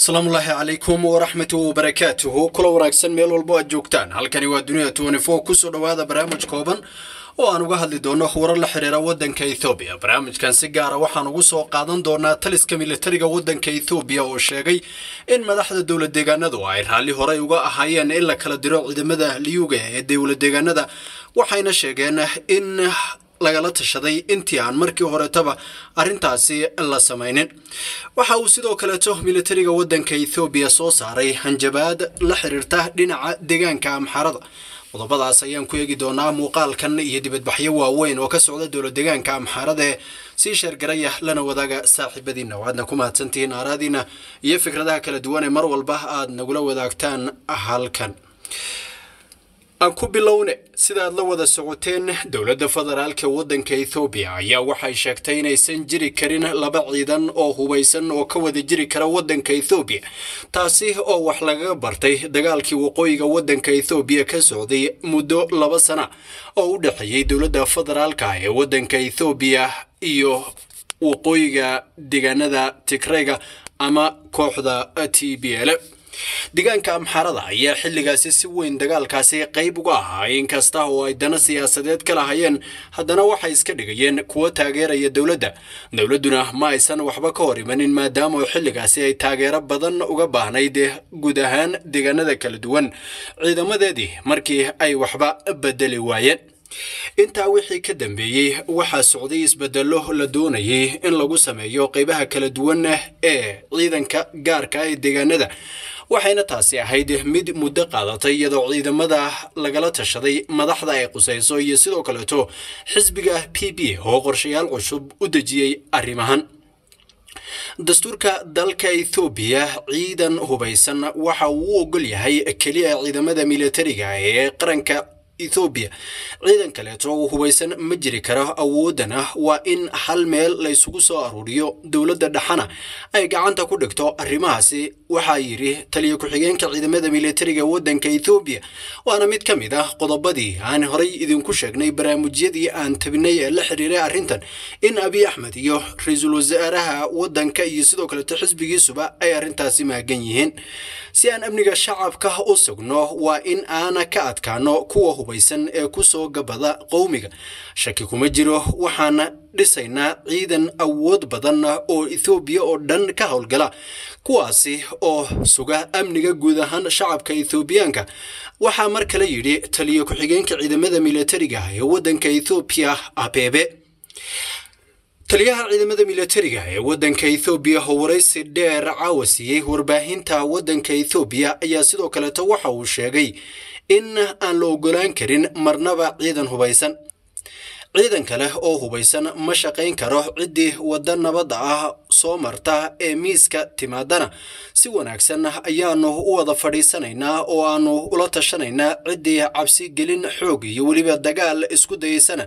السلام الله عليكم ورحمة وبركاته. كل وراكسن ميل والبواد جوكتان هالكاني والدنيا 24 كسر وهذا برامج كوبان وأنا قاعد لدونا خور الله حريرة ودن كإثيوبيا. برامج كان سجارة وحن وسوا قادن دونا تلس كميل ترجع ودن كإثيوبيا والشيء إن ما دحد الدولة دجاجنا ضاير هاللي هراء يوقع حياً إلا كلا درع إذا ماذا ليوقع الدولة دجاجنا ذا وحين شجنا إن lagala tashaday intii aan markii hore taba arintaasi la sameeyeen waxa uu sidoo kale militariga wadanka Ethiopia soo saaray hanjabaad la xiriirta dhinaca deegaanka Amxarada qodobadaas ayaan ku eegi doonaa muuqaalkan iyo dibadbaxyo waaweyn oo ka socda dawladda deegaanka Amxarada ee si shargaraya lana wadaaga saaxiibadiina waadna ku mahadsantiin araadina iyo fikradaha kala duwan ee mar walba aad nagula wadaagtaan halkan aan ku bilowne sida aad la wada socoteen dawladda federaalka wadanka Ethiopia ayaa waxay sheegtay inaysan jiri karin laba ciidan oo hubeysan oo ka wada jiri kara wadanka Ethiopia taasi oo wax laga bartay dagaalkii waqooyiga wadanka Ethiopia ka socday muddo 2 sano oo u dhaxeeyay dawladda federaalka ee wadanka Ethiopia iyo waqooyiga deegaanada Tigray ama kooxda TPLF deegaanka Amxarada ayaa xilligaasi si weyn dagaalkaasi qayb uga ahaa inkasta oo ay dana siyaasadeed kala hayeen haddana waxay iska dhigayeen kuwa taageeraya dawladda dawladuna ma aysan waxba ka hor iman maadaama xilligaasi ay taageero badan uga baahnayd guud ahaan deegaanada kala duwan ciidamadeedii markii ay waxba bedeli waayeen inta wixii ka dambeeyay waxa socday isbedelo la doonayay in lagu sameeyo qaybaha kala duwan ee ciidanka gaarka ee deegaanada waxayna taasi ahayd mid muddo qaadatay iyadoo ciidamada lagala tashaday madaxda ay qusayso iyo sidoo kale xisbiga PP oo qorshayaal cusub u dejiyay arrimahan dastuurka dalka Ethiopia ciidan hubeysan waxa uu ogol yahay kaliya ciidamada militariga ee qaranka Ethiopia ciidan kale oo hubeysan ma jiri karo awoodana waa in hal meel la isugu soo aruuriyo dawladda dhaxana ay gacanta ku dhigto arrimahaasi waxa yiri taliye ku xigeenka ciidamada militariga wadanka Ethiopia waana mid kamid ah qodobadii aan horay idin ku sheegnay barnaamijyadii aan tabinay ee la xiriiray arrintan in Abiy Ahmed iyo ra'iisul wasaaraha wadanka iyo sidoo kale xisbigiisuba ay arrintaasi mahagan yihiin si aan amniga shacabka u sugno waa in aan ka adkaano kuwa hubeysan ee ku soo gabada qowmiga shaki kuma jiro waxaana dhisayna ciidan awood badan oo Ethiopia oo dhan ka hawlgala kuwaasi oo suga amniga guud ahaan shacabka Ethiopianka waxa mar kale yiri taliye ku xigeenka ciidamada militariga ee wadanka Ethiopia Abebe taliyaha ciidamada militariga ee wadanka Ethiopia Horace Dheer caawasiyay warbaahinta wadanka Ethiopia ayaa sidoo kale waxa uu sheegay in aan loo golaan karin marnaba ciidan hubeysan ciidan kale oo hubeysan ma shaqeyn karo cidii wadan nabad ah soo marta ee miiska timaadana si wanaagsan ayaanu u wada fadhiisanaynaa oo aanu ula tashanaynaa cidii cabsi gelin xoog iyo waliba dagaal isku dayaysana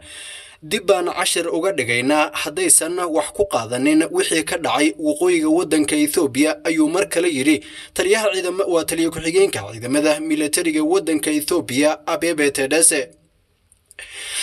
dibaan cashir uga dhigaynaa hadaysan wax ku qaadanin wixii ka dhacay waqooyiga wadanka Ethiopia ayuu mar kale yiri taliyaha ciidamada waa taliye ku xigeenka ciidamada militariga wadanka Ethiopia Abebe Tedese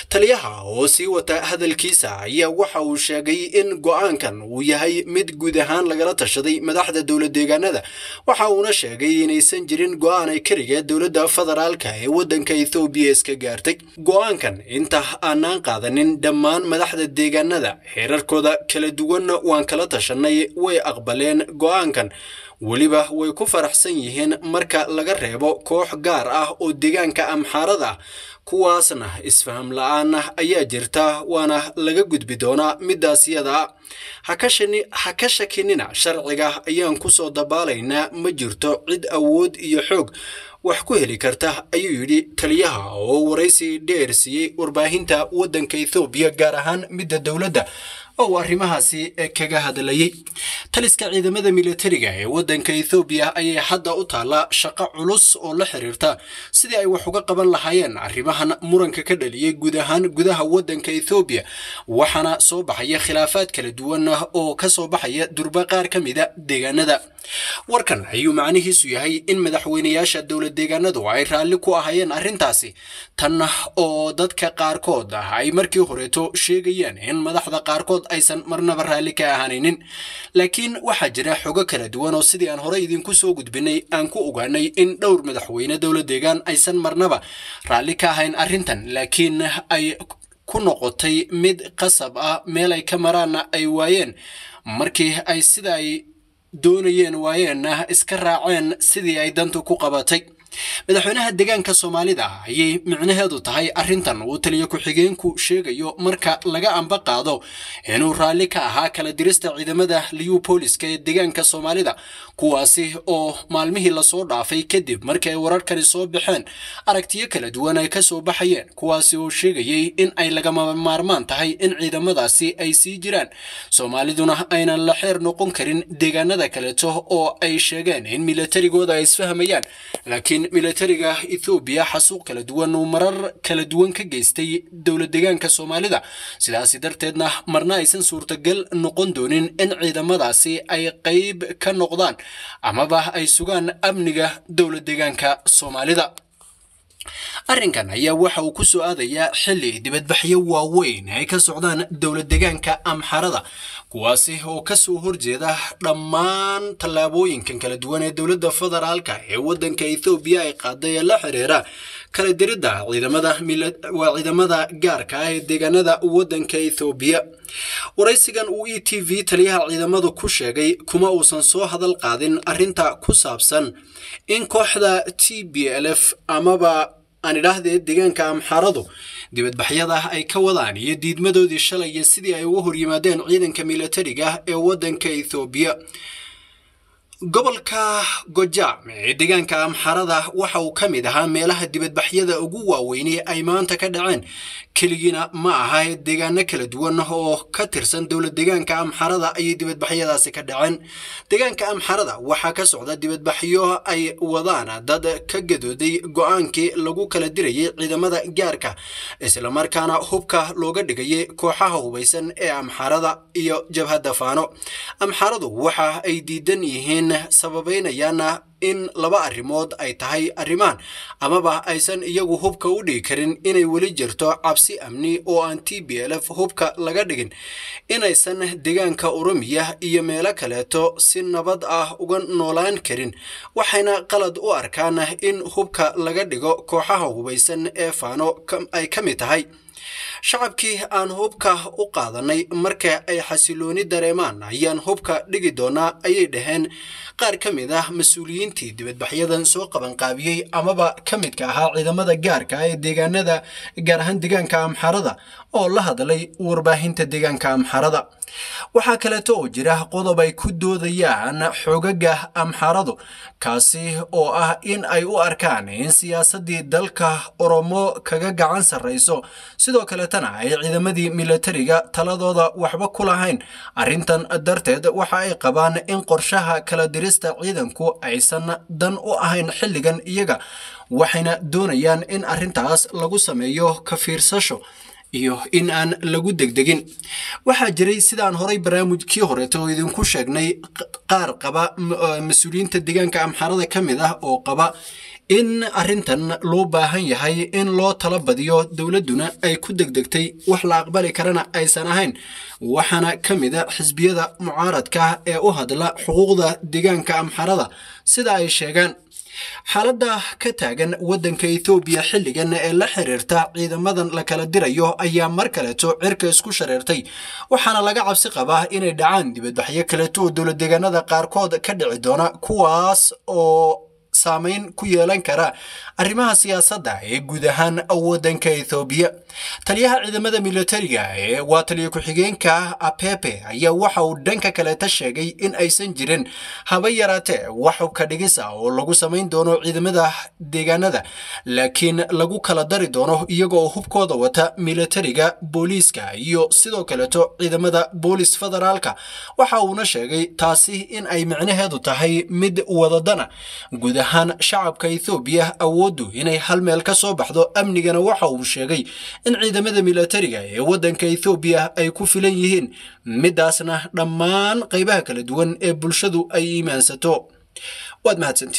taliyaha oo si wata hadalkiisa ayaa waxa uu sheegay in go'aankan uu yahay mid guud ahaan lagala tashaday madaxda dawladda deegaanada waxa uuna sheegay inaysan jirin go'aan ay kaliya dawladda federaalka ee wadanka Ethiopia iska gaartay go'aankan inta aanan qaadanin dhammaan madaxda deegaanada heerarkooda kala duwan waan kala tashanay way aqbaleen go'aankan waliba way ku faraxsan yihiin marka laga reebo koox gaar ah oo deegaanka Amxarada kuwaasna isfaham la'aan ayaa jirta waana laga gudbi doona midaasiyada ha ka shakinina sharciga ayaan ku soo dabaalaynaa ma jirto cid awood iyo xoog wax ku heli karta ayuu yiri taliyaha oo waraysi dheersiyay warbaahinta wadanka Ethiopia gaar ahaan midda dawladda oo arrimahaasi kaga hadlayay taliska ciidamada militariga ee wadanka Ethiopia ayaa hadda u taala shaqo culus oo la xiriirta sidii ay wax uga qaban lahaayeen arrimahan muranka ka dhaliyay guud ahaan gudaha wadanka Ethiopia waxana soo baxay khilaafaad kala duwan oo ka soo baxay durba qaar kamida deegaanada warkan ayuu macnihiisu yahay in madaxweynayaasha dawlad deegaanadu ay raali ku ahaayeen arrintaasi tan oo dadka qaarkood ay markii horeeto sheegayeen in madaxda qaarkood aysan marnaba raali ka ahaaneen laakiin waxa jira xogo kala duwan oo sidii aan hore idin ku soo gudbinay aan ku ogaanay in dhowr madaxweyne dawlad deegaan aysan marnaba raali ka ahayn arrintan laakiin ay ku noqotay mid qasab ah meel ay ka marana ay waayeen markii ay sida ay doonayeen waayeenna iska raaceen sidii ay dantu ku qabatay madaxweynaha deegaanka Soomaalida ayay micnaheedu tahay arrintan uu taliyo ku xigeenku sheegayo marka laga anba qaado inuu raali ka ahaa kala dirista ciidamada Leopoliska ee deegaanka Soomaalida kuwaasi oo maalmihii la soo dhaafay kadib markay wararkani soo baxeen aragtiyo kala duwan ay ka soo baxayeen kuwaasi oo sheegayay in ay laga maarmaan tahay in ciidamadaasi ay sii jiraan Soomaaliduna aynan la xeer noqon karin deegaanada kale oo ay sheegeen in milatarigooda ay isfahamayaan laakiin militariga Ethiopia xasuuq kala duwan oo marar kala duwan ka geystay dawlad deegaanka Soomaalida sidaas darteedna marna aysan suurtagal noqon doonin in ciidamadaasi ay qayb ka noqdaan amaba ay sugaan amniga dawlad deegaanka Soomaalida arrinkan ayaa waxa uu ku soo aadayaa xilli dibadbaxyo waaweyn ay ka socdaan dawlad deegaanka Amharada kuwaasi oo ka soo horjeeda dhammaan talaabooyinkan kala duwan ee dawladda federaalka ee wadanka Ethiopia ay qaaday la xiriira kala diridda ciidamada gaarka ah ee deegaanada wadanka Ethiopia waraysigan uu ETV taliyaha ciidamada ku sheegay kuma uusan soo hadal qaadin arrinta ku saabsan in kooxda TPLF amaba aan ilaahdee deegaanka Amharada dibadbaxyada ay ka wadaan iyo diidmadoodii shalay sidii ay ugu horyimaadeen ciidanka militariga ee wadanka Ethiopia gobolka Gojaam ee deegaanka Amharada waxa uu kamid ahaa meelaha dibadbaxyada ugu waaweyn ay maanta ka dhaceen kaligiina ma aha deegaano kala duwan oo ka tirsan dawlad deegaanka Amharada ay dibadbaxyadaasi ka dhaceen deegaanka Amharada waxa ka socda dibadbaxyo ay wadaan dad ka gadooday go'aankii lagu kala dirayay ciidamada gaarka isla markaana hubka looga dhigay kooxaha hubeysan ee Amharada iyo jabhadda faano Amharadu waxa ay diidan yihiin sababaynayana in laba arrimood ay tahay arrimaan amaba aysan iyagu hubka u dhigi karin inay wali jirto cabsi amni oo aan TPLF hubka laga dhigin inaysan deegaanka Oromiya iyo meelo kaleeto si nabad ah uga noolaan karin waxayna qalad u arkaan in hubka laga dhigo kooxaha hubeysan ee faano ay kamid tahay shacabkii aan hubka u qaadanay marka ay xasilooni dareemaan ayaan hubka dhigi doonaa ayay dhaheen qaar kamid ah mas'uuliyiintii dibadbaxyadan soo qaban qaabiyay amaba kamid ka ahaa ciidamada gaarka ah ee deegaanada gaar ahaan deegaanka Amharada oo la hadlay warbaahinta deegaanka Amharada waxa kale oo jira qodob ay ku doodayaan xogaga Amharada kaasi oo ah in ay u arkaan in siyaasadii dalka Oromo kaga gacan sareyso sidoo kale tan ay ciidamadii militariga taladooda waxba ku lahayn arrintan darteed waxa ay qabaan in qorshaha kala dirista ciidanku aysan dan u ahayn xilligan iyaga waxayna doonayaan in arrintaas lagu sameeyo ka fiirsasho iyo in aan lagu degdegin waxa jiray sidaan horay barnaamijkii horeeto idin ku sheegnay qaar qaba mas'uuliyiinta deegaanka Amharada kamid ah oo qaba in arrintan loo baahan yahay in loo tala badiyo dawladuna ay ku degdegtay wax la aqbali karana aysan ahayn waxana kamid ah xisbiyada mucaaradka ee u hadla xuquuqda deegaanka Amharada sida ay sheegan xaaladda ka taagan wadanka Ethiopia xilligan ee la xiriirta ciidamadan la kala dirayo ayaa mar kale too cirka isku shareertay waxana laga cabsi qabaa inay dhacaan dibadbaxyo kala duwan dawlad deegaanada qaarkood ka dhici doona kuwaas oo saameyn ku yeelan kara arrimaha siyaasadda ee guud ahaan wadanka Ethiopia taliyaha ciidamada militariga ee waa taliyo ku xigeenka Apepe ayaa waxa uu dhanka kale sheegay in aysan jirin haba yaraatee wax ka dhigisa oo lagu sameyn doono ciidamada deegaanada laakiin lagu kala dari doono iyagoo hubkooda wata militariga booliiska iyo sidoo kale to ciidamada boolis federaalka waxa uu sheegay taasi in ay macnaheedu tahay mid wadadana guud ahaan shacabka Ethiopia awoodu inay hal meel ka soo baxdo amnigana waxa uu sheegay in ciidamada militariga ee wadanka Ethiopia ay ku filan yihiin midaasna dhammaan qaybaha kala duwan ee bulshadu ay iimaansato واد ما هتسنتي.